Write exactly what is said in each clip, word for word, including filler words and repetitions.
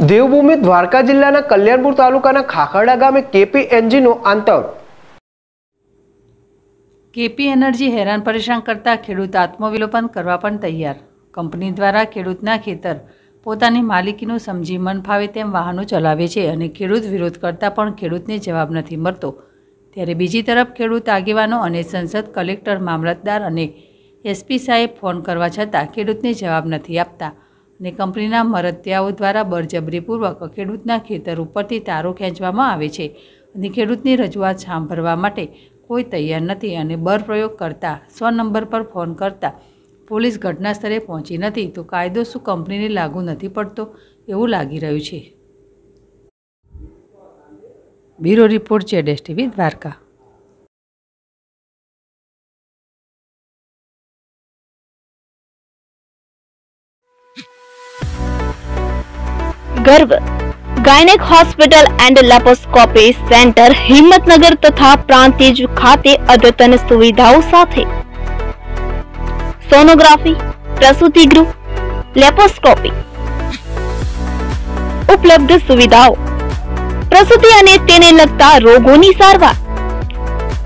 देवभूमि द्वारका जिल्लाना कल्याणपुर तालुकाना खाखड़ा गामे केपी एनजी नो आंतर। केपी एनर्जी हैरान परेशान करता खेडूत आत्मविलोपन करवा पण तैयार। कंपनी द्वारा खेडूतना खेतर पोतानी मालिकीनुं समजी मनफावे तेम वाहनो चलावे छे अने खेडूत विरोध करता पण खेडूतने जवाब नथी मळतो। त्यारे बीजी तरफ खेडूत आगेवानो अने संसद कलेक्टर मामलतदार अने एसपी साहेब फोन करवा छतां खेडूतने जवाब नथी आपता ने कंपनीना मरतियाओ द्वारा बरजबरीपूर्वक खेडूतना खेतर उपरथी तारो खेंचवामां आवे छे अने खेडूतनी रजूआत सांभळवा माटे कोई तैयार नथी अने बलप्रयोग करता सौ नंबर पर फोन करता पोलीस घटनास्थळे पहोंची नथी तो कायदो शुं कंपनीने लागू नथी पडतो एवुं लागी रह्युं छे। Bureau report Z TV Dwarka. गर्भ gynaec hospital and laparoscopy centre Himmat Nagar तथा प्रांतिज खाते अद्यतन सुविधाओं साथे सोनोग्राफी, प्रसूति गृह, लेपोस्कोपी उपलब्ध सुविधाओं, प्रसूति अने तेने लगता रोगोनी सारवार,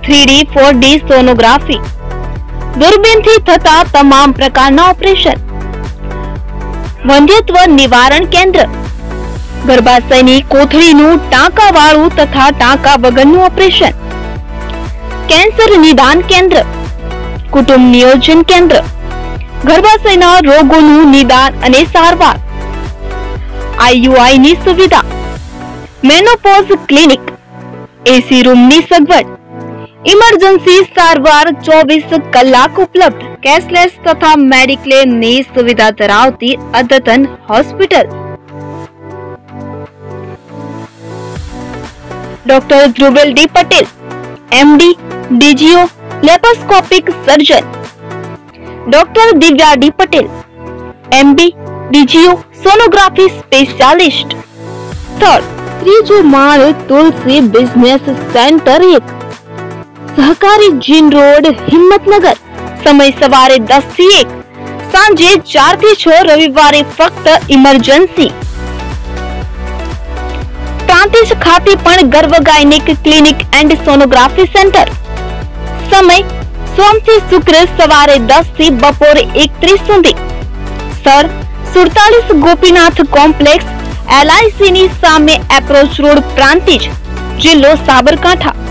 three D four D sonography, दूरबीन थी थता तमाम प्रकारना ऑपरेशन, वंध्यत्व निवारण केंद्र, गर्भाशयनी कोथळीनुं टांकावाळुं तथा टांका वगरनुं ऑपरेशन, कैंसर निदान केंद्र, कुटुंब नियोजन केंद्र, गर्भाशयना रोगोनुं निदान अने सारवार, आईयूआईनी सुविधा, मेनोपोज क्लिनिक, एसी रूमनी सगवड, इमरजन्सी सारवार चौबीस कलाक उपलब्ध, कैशलेस तथा मेडिक्लेमनी सुविधा धरावती अद्यतन hospital. Doctor Dhruvel D Patel MD DGO laparoscopic surgeon, doctor Divya D Patel MD DGO sonography specialist. Third त्रीजो माल तुलसी बिजनेस सेंटर एक सहकारी जीन रोड हिम्मतनगर। समय सवारे दस थी एक सांजे चार थी छो रविवारे फक्त इमरजेंसी। प्रांतिज खाते पण गर्भ gynaec clinic and sonography centre. समय सोम थी शुक्र सवारे दस थी बपोरे एक तीस सुधी। सर सुड़तालीस Gopinath complex L I C नी सामे एप्रोच रोड प्रांतिज जिल्लो साबरकांठा।